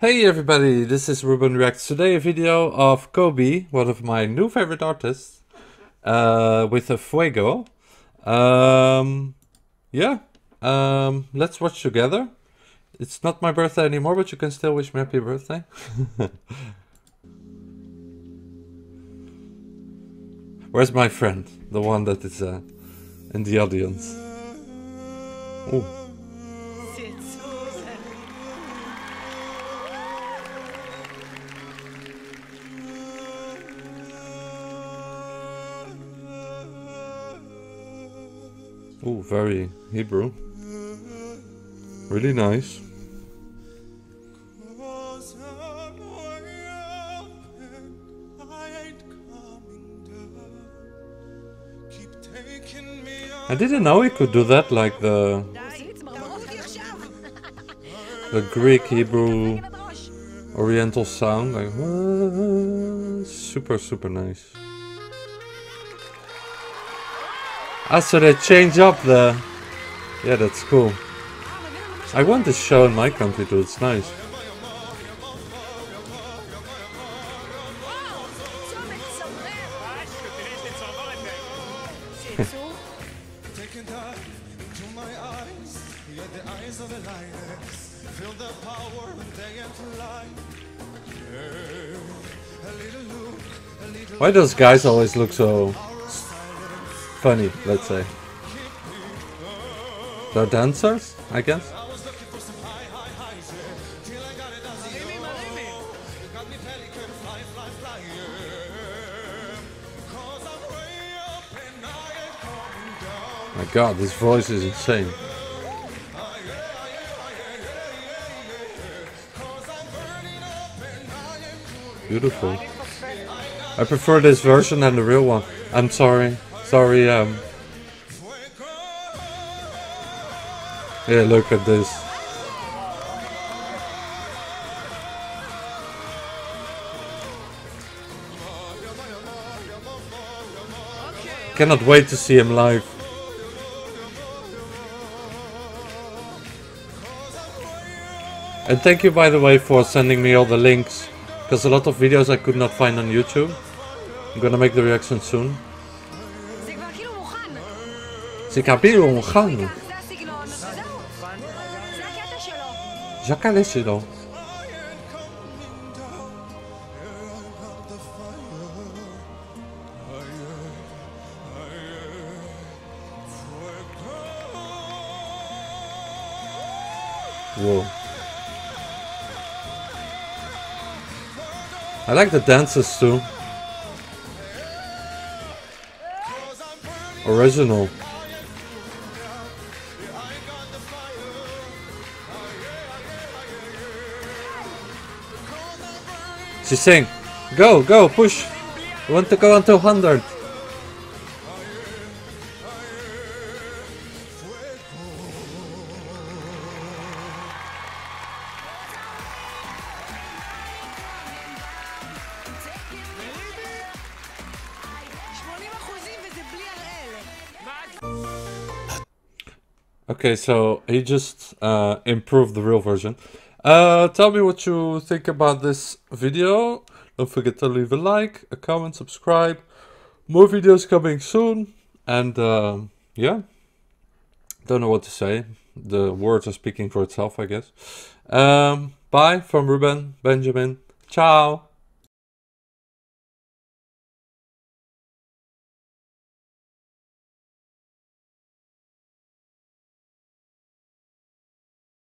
Hey everybody, this is Ruben Reacts. Today a video of Kobi, one of my new favorite artists, with a Fuego. Let's watch together. It's not my birthday anymore, but you can still wish me happy birthday. Where's my friend? The one that is in the audience. Ooh. Ooh, very Hebrew. Really nice. I didn't know he could do that, like the Greek, Hebrew, Oriental sound, like super nice. Ah, so they change up the... Yeah, that's cool. I want this show in my country too, it's nice. Why those guys always look so funny, let's say? They're dancers, I guess? My god, this voice is insane. Beautiful. I prefer this version than the real one. I'm sorry. Yeah, look at this. Cannot wait to see him live. And thank you, by the way, for sending me all the links, because a lot of videos I could not find on YouTube. I'm gonna make the reaction soon. Whoa. I like the dances too. Original. She sing, go, push. You want to go on to 100. Okay, so he just improved the real version. Tell me what you think about this video. Don't forget to leave a like, a comment, subscribe. More videos coming soon. And don't know what to say. The words are speaking for itself, I guess. Bye from Ruben, Benjamin. Ciao.